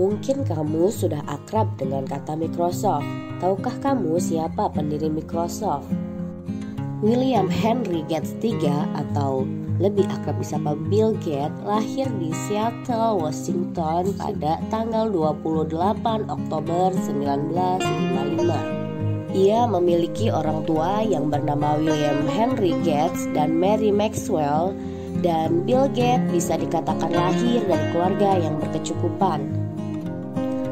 Mungkin kamu sudah akrab dengan kata Microsoft. Tahukah kamu siapa pendiri Microsoft? William Henry Gates III atau lebih akrab disapa Bill Gates lahir di Seattle, Washington pada tanggal 28 Oktober 1955. Ia memiliki orang tua yang bernama William Henry Gates dan Mary Maxwell, dan Bill Gates bisa dikatakan lahir dari keluarga yang berkecukupan.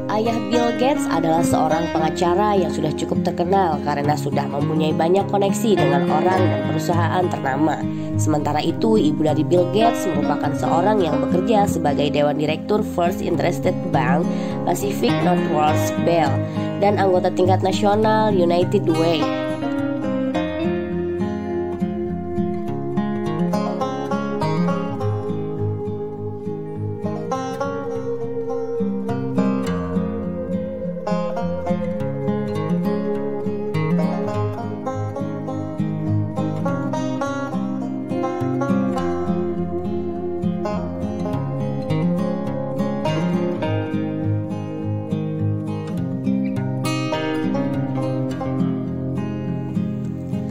Ayah Bill Gates adalah seorang pengacara yang sudah cukup terkenal karena sudah mempunyai banyak koneksi dengan orang dan perusahaan ternama. Sementara itu, ibu dari Bill Gates merupakan seorang yang bekerja sebagai dewan direktur First Interstate Bank, Pacific Northwest Bell, dan anggota tingkat nasional United Way.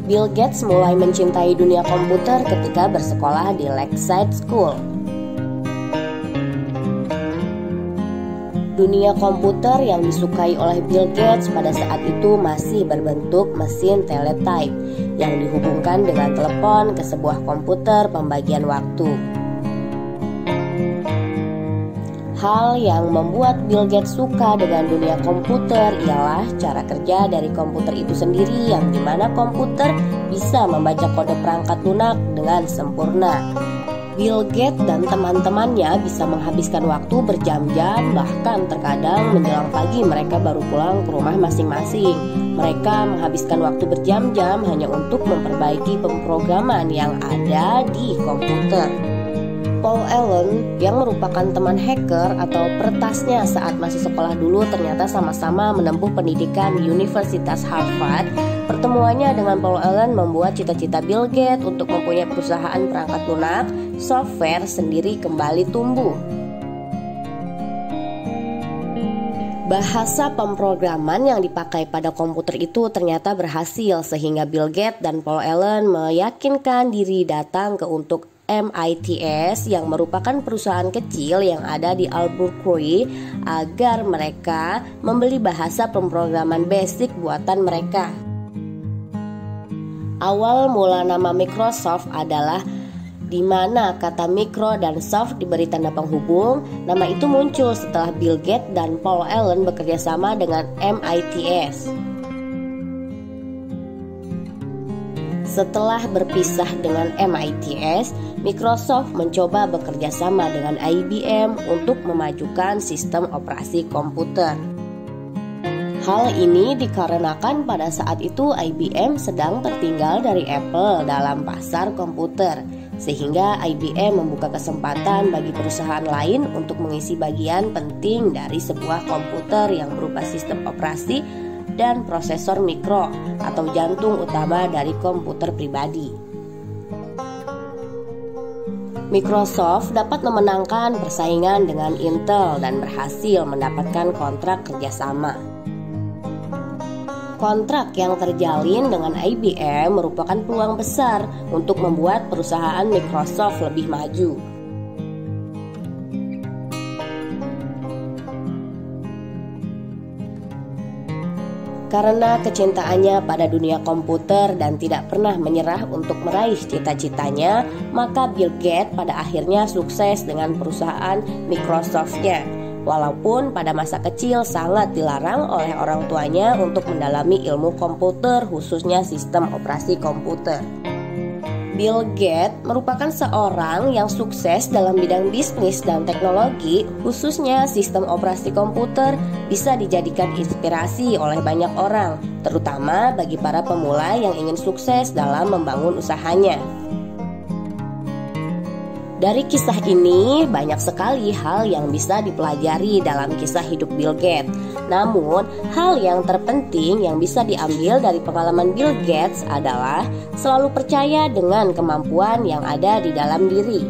Bill Gates mulai mencintai dunia komputer ketika bersekolah di Lakeside School. Dunia komputer yang disukai oleh Bill Gates pada saat itu masih berbentuk mesin teletype yang dihubungkan dengan telepon ke sebuah komputer pembagian waktu. Hal yang membuat Bill Gates suka dengan dunia komputer ialah cara kerja dari komputer itu sendiri, yang dimana komputer bisa membaca kode perangkat lunak dengan sempurna. Bill Gates dan teman-temannya bisa menghabiskan waktu berjam-jam, bahkan terkadang menjelang pagi mereka baru pulang ke rumah masing-masing. Mereka menghabiskan waktu berjam-jam hanya untuk memperbaiki pemrograman yang ada di komputer. Paul Allen yang merupakan teman hacker atau peretasnya saat masih sekolah dulu ternyata sama-sama menempuh pendidikan Universitas Harvard. Pertemuannya dengan Paul Allen membuat cita-cita Bill Gates untuk mempunyai perusahaan perangkat lunak software sendiri kembali tumbuh. Bahasa pemrograman yang dipakai pada komputer itu ternyata berhasil, sehingga Bill Gates dan Paul Allen meyakinkan diri datang ke untuk MITS yang merupakan perusahaan kecil yang ada di Albuquerque agar mereka membeli bahasa pemrograman basic buatan mereka. Awal mula nama Microsoft adalah di mana kata micro dan soft diberi tanda penghubung. Nama itu muncul setelah Bill Gates dan Paul Allen bekerja sama dengan MITS. Setelah berpisah dengan MITS, Microsoft mencoba bekerja sama dengan IBM untuk memajukan sistem operasi komputer. Hal ini dikarenakan pada saat itu IBM sedang tertinggal dari Apple dalam pasar komputer, sehingga IBM membuka kesempatan bagi perusahaan lain untuk mengisi bagian penting dari sebuah komputer yang berupa sistem operasi dan prosesor mikro atau jantung utama dari komputer pribadi. Microsoft dapat memenangkan persaingan dengan Intel dan berhasil mendapatkan kontrak kerjasama. Kontrak yang terjalin dengan IBM merupakan peluang besar untuk membuat perusahaan Microsoft lebih maju. Karena kecintaannya pada dunia komputer dan tidak pernah menyerah untuk meraih cita-citanya, maka Bill Gates pada akhirnya sukses dengan perusahaan Microsoft-nya. Walaupun pada masa kecil sangat dilarang oleh orang tuanya untuk mendalami ilmu komputer, khususnya sistem operasi komputer. Bill Gates merupakan seorang yang sukses dalam bidang bisnis dan teknologi, khususnya sistem operasi komputer, bisa dijadikan inspirasi oleh banyak orang, terutama bagi para pemula yang ingin sukses dalam membangun usahanya. Dari kisah ini, banyak sekali hal yang bisa dipelajari dalam kisah hidup Bill Gates. Namun, hal yang terpenting yang bisa diambil dari pengalaman Bill Gates adalah selalu percaya dengan kemampuan yang ada di dalam diri.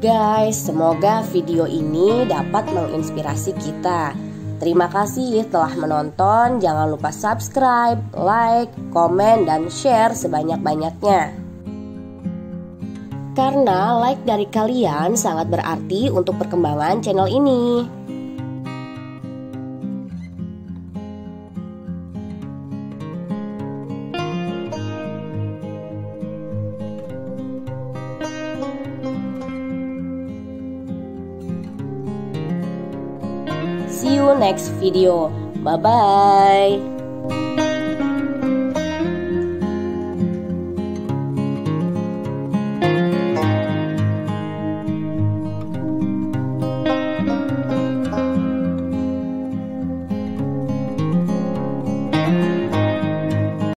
Guys, semoga video ini dapat menginspirasi kita. Terima kasih telah menonton. Jangan lupa subscribe, like, komen, dan share sebanyak-banyaknya. Karena like dari kalian sangat berarti untuk perkembangan channel ini. See you next video. Bye-bye.